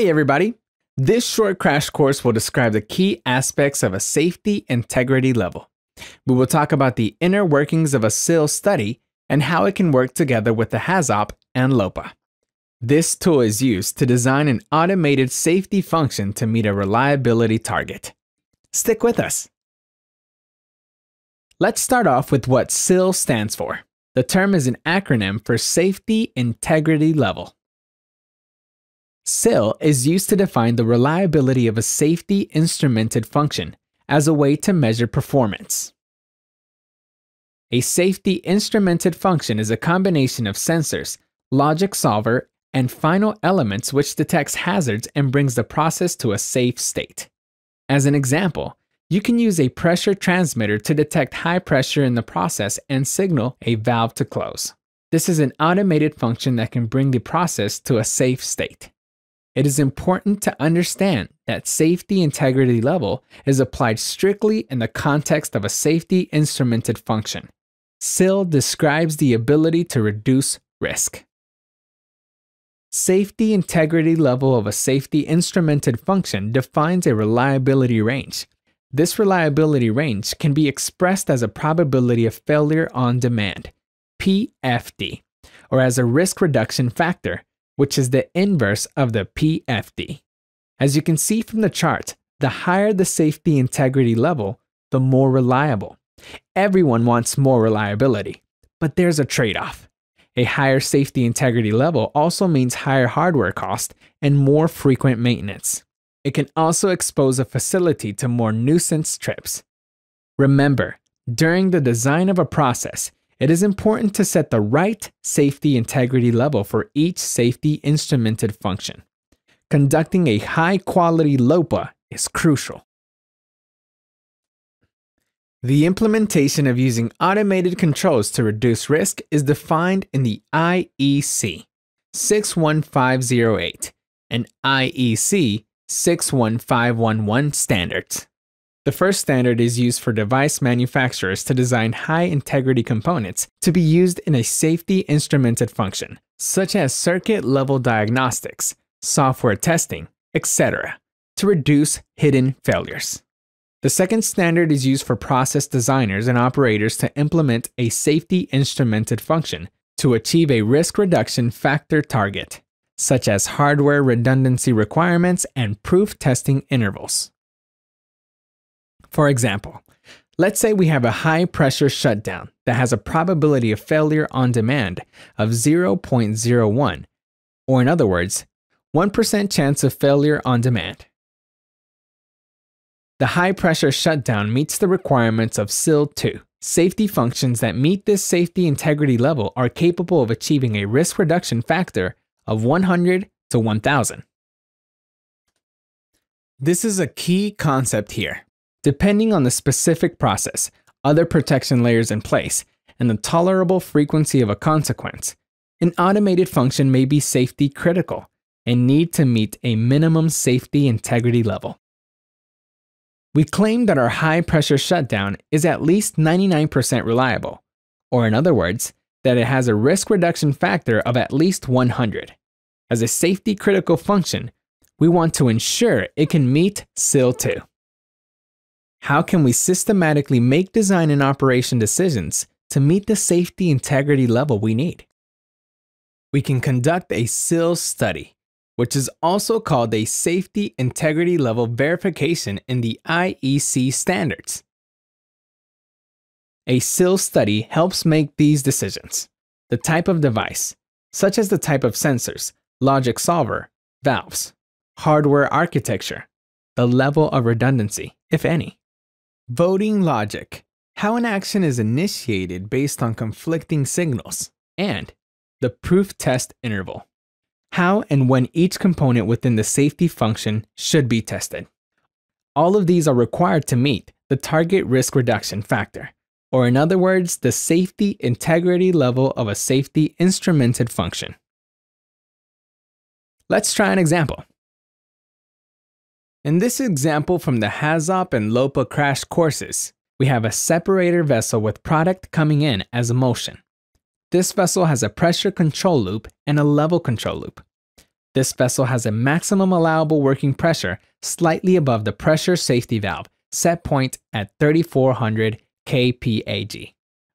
Hey everybody, this short crash course will describe the key aspects of a safety integrity level. We will talk about the inner workings of a SIL study and how it can work together with the HAZOP and LOPA. This tool is used to design an automated safety function to meet a reliability target. Stick with us. Let's start off with what SIL stands for. The term is an acronym for Safety Integrity Level. SIL is used to define the reliability of a safety instrumented function as a way to measure performance. A safety instrumented function is a combination of sensors, logic solver, and final elements which detects hazards and brings the process to a safe state. As an example, you can use a pressure transmitter to detect high pressure in the process and signal a valve to close. This is an automated function that can bring the process to a safe state. It is important to understand that safety integrity level is applied strictly in the context of a safety instrumented function. SIL describes the ability to reduce risk. Safety integrity level of a safety instrumented function defines a reliability range. This reliability range can be expressed as a probability of failure on demand, PFD, or as a risk reduction factor, which is the inverse of the PFD. As you can see from the chart, the higher the safety integrity level, the more reliable. Everyone wants more reliability, but there's a trade-off. A higher safety integrity level also means higher hardware cost and more frequent maintenance. It can also expose a facility to more nuisance trips. Remember, during the design of a process, it is important to set the right safety integrity level for each safety instrumented function. Conducting a high-quality LOPA is crucial. The implementation of using automated controls to reduce risk is defined in the IEC 61508 and IEC 61511 standards. The first standard is used for device manufacturers to design high-integrity components to be used in a safety instrumented function, such as circuit-level diagnostics, software testing, etc., to reduce hidden failures. The second standard is used for process designers and operators to implement a safety instrumented function to achieve a risk reduction factor target, such as hardware redundancy requirements and proof testing intervals. For example, let's say we have a high-pressure shutdown that has a probability of failure on demand of 0.01, or in other words, 1% chance of failure on demand. The high-pressure shutdown meets the requirements of SIL 2. Safety functions that meet this safety integrity level are capable of achieving a risk reduction factor of 100 to 1,000. This is a key concept here. Depending on the specific process, other protection layers in place, and the tolerable frequency of a consequence, an automated function may be safety critical and need to meet a minimum safety integrity level. We claim that our high-pressure shutdown is at least 99% reliable, or in other words, that it has a risk reduction factor of at least 100. As a safety critical function, we want to ensure it can meet SIL 2. How can we systematically make design and operation decisions to meet the safety integrity level we need? We can conduct a SIL study, which is also called a safety integrity level verification in the IEC standards. A SIL study helps make these decisions: the type of device, such as the type of sensors, logic solver, valves, hardware architecture, the level of redundancy, if any. Voting logic, how an action is initiated based on conflicting signals, and the proof test interval, how and when each component within the safety function should be tested. All of these are required to meet the target risk reduction factor, or in other words, the safety integrity level of a safety instrumented function. Let's try an example. In this example from the HAZOP and LOPA crash courses, we have a separator vessel with product coming in as emulsion. This vessel has a pressure control loop and a level control loop. This vessel has a maximum allowable working pressure slightly above the pressure safety valve, set point at 3400 kPaG.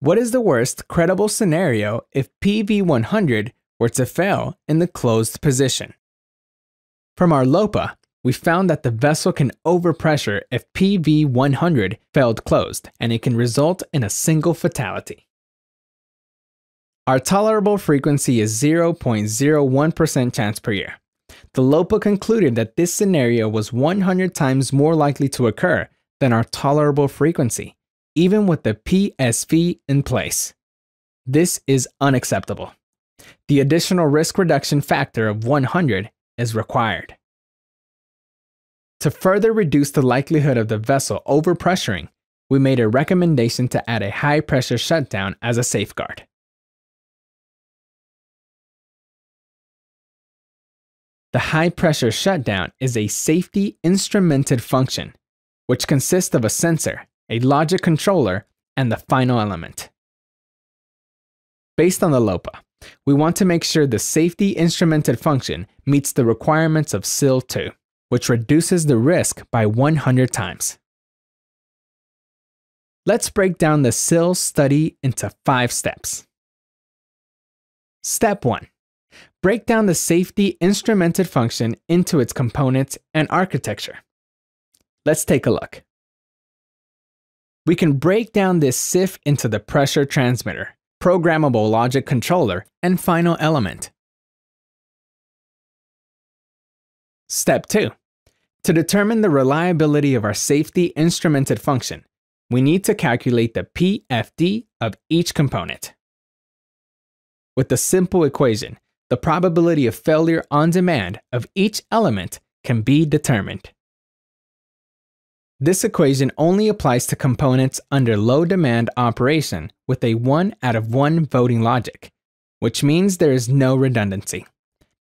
What is the worst credible scenario if PV100 were to fail in the closed position? From our LOPA, we found that the vessel can overpressure if PV100 failed closed, and it can result in a single fatality. Our tolerable frequency is 0.01% chance per year. The LOPA concluded that this scenario was 100 times more likely to occur than our tolerable frequency, even with the PSV in place. This is unacceptable. The additional risk reduction factor of 100 is required. To further reduce the likelihood of the vessel overpressuring, we made a recommendation to add a high-pressure shutdown as a safeguard. The high-pressure shutdown is a safety instrumented function, which consists of a sensor, a logic controller, and the final element. Based on the LOPA, we want to make sure the safety instrumented function meets the requirements of SIL 2. Which reduces the risk by 100 times. Let's break down the SIL study into 5 steps. Step 1. Break down the safety instrumented function into its components and architecture. Let's take a look. We can break down this SIF into the pressure transmitter, programmable logic controller, and final element. Step 2. To determine the reliability of our safety instrumented function, we need to calculate the PFD of each component. With the simple equation, the probability of failure on demand of each element can be determined. This equation only applies to components under low demand operation with a 1 out of 1 voting logic, which means there is no redundancy.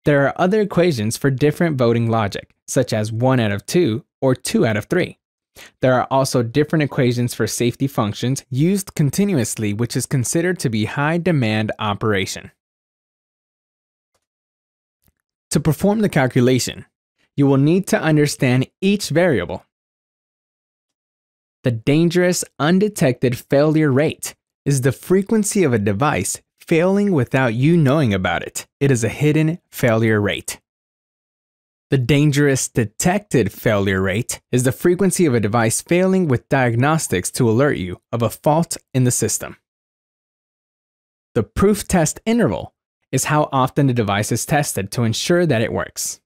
There are other equations for different voting logic, such as 1 out of 2 or 2 out of 3. There are also different equations for safety functions used continuously, which is considered to be high demand operation. To perform the calculation, you will need to understand each variable. The dangerous undetected failure rate is the frequency of a device failing without you knowing about it. It is a hidden failure rate. The dangerous detected failure rate is the frequency of a device failing with diagnostics to alert you of a fault in the system. The proof test interval is how often the device is tested to ensure that it works.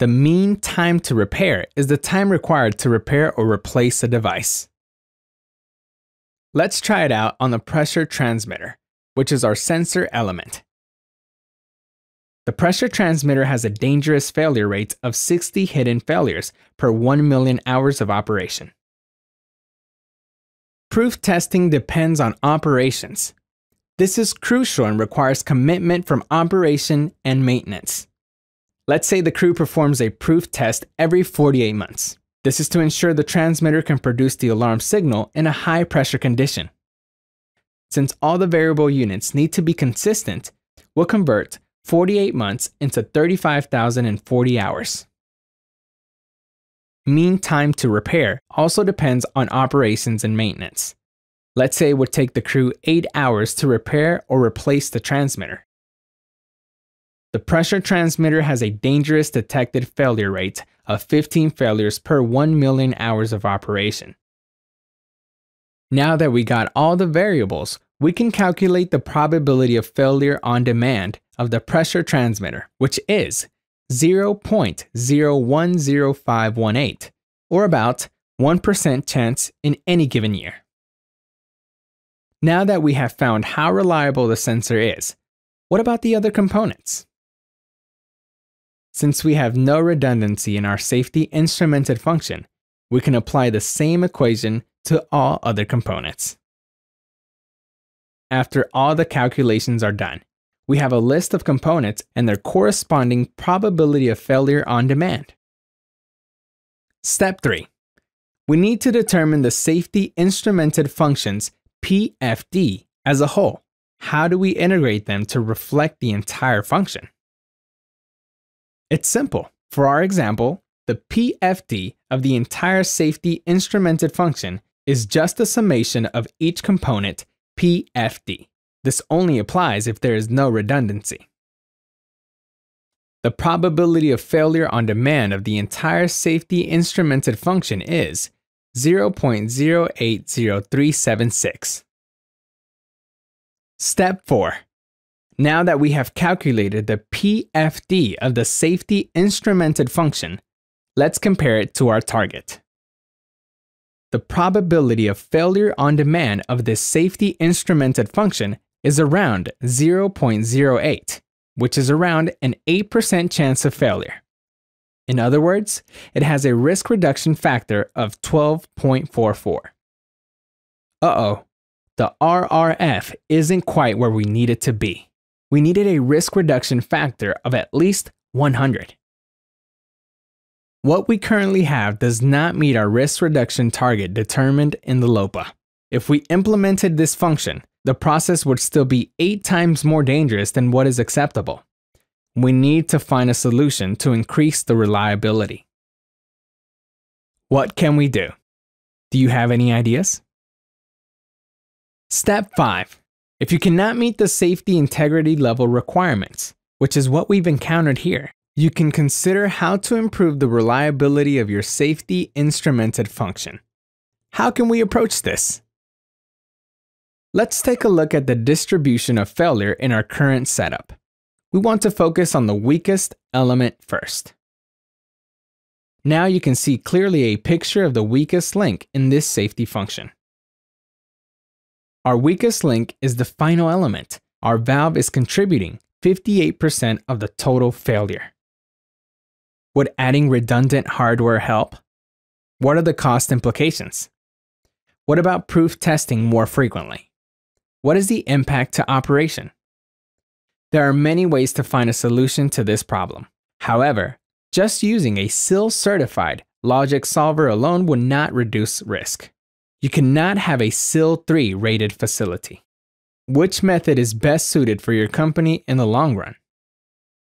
The mean time to repair is the time required to repair or replace a device. Let's try it out on the pressure transmitter, which is our sensor element. The pressure transmitter has a dangerous failure rate of 60 hidden failures per 1 million hours of operation. Proof testing depends on operations. This is crucial and requires commitment from operation and maintenance. Let's say the crew performs a proof test every 48 months. This is to ensure the transmitter can produce the alarm signal in a high-pressure condition. Since all the variable units need to be consistent, we'll convert 48 months into 35,040 hours. Mean time to repair also depends on operations and maintenance. Let's say it would take the crew 8 hours to repair or replace the transmitter. The pressure transmitter has a dangerous detected failure rate of 15 failures per 1 million hours of operation. Now that we got all the variables, we can calculate the probability of failure on demand of the pressure transmitter, which is 0.010518, or about 1% chance in any given year. Now that we have found how reliable the sensor is, what about the other components? Since we have no redundancy in our safety instrumented function, we can apply the same equation to all other components. After all the calculations are done, we have a list of components and their corresponding probability of failure on demand. Step 3. We need to determine the safety instrumented functions PFD as a whole. How do we integrate them to reflect the entire function? It's simple. For our example, the PFD of the entire safety instrumented function is just the summation of each component PFD. This only applies if there is no redundancy. The probability of failure on demand of the entire safety instrumented function is 0.080376. Step 4. Now that we have calculated the PFD of the safety instrumented function, let's compare it to our target. The probability of failure on demand of this safety instrumented function is around 0.08, which is around an 8% chance of failure. In other words, it has a risk reduction factor of 12.44. Uh-oh, the RRF isn't quite where we need it to be. We needed a risk reduction factor of at least 100. What we currently have does not meet our risk reduction target determined in the LOPA. If we implemented this function, the process would still be 8 times more dangerous than what is acceptable. We need to find a solution to increase the reliability. What can we do? Do you have any ideas? Step 5. If you cannot meet the safety integrity level requirements, which is what we've encountered here, you can consider how to improve the reliability of your safety instrumented function. How can we approach this? Let's take a look at the distribution of failure in our current setup. We want to focus on the weakest element first. Now you can see clearly a picture of the weakest link in this safety function. Our weakest link is the final element. Our valve is contributing 58% of the total failure. Would adding redundant hardware help? What are the cost implications? What about proof testing more frequently? What is the impact to operation? There are many ways to find a solution to this problem. However, just using a SIL certified logic solver alone would not reduce risk. You cannot have a SIL 3 rated facility. Which method is best suited for your company in the long run?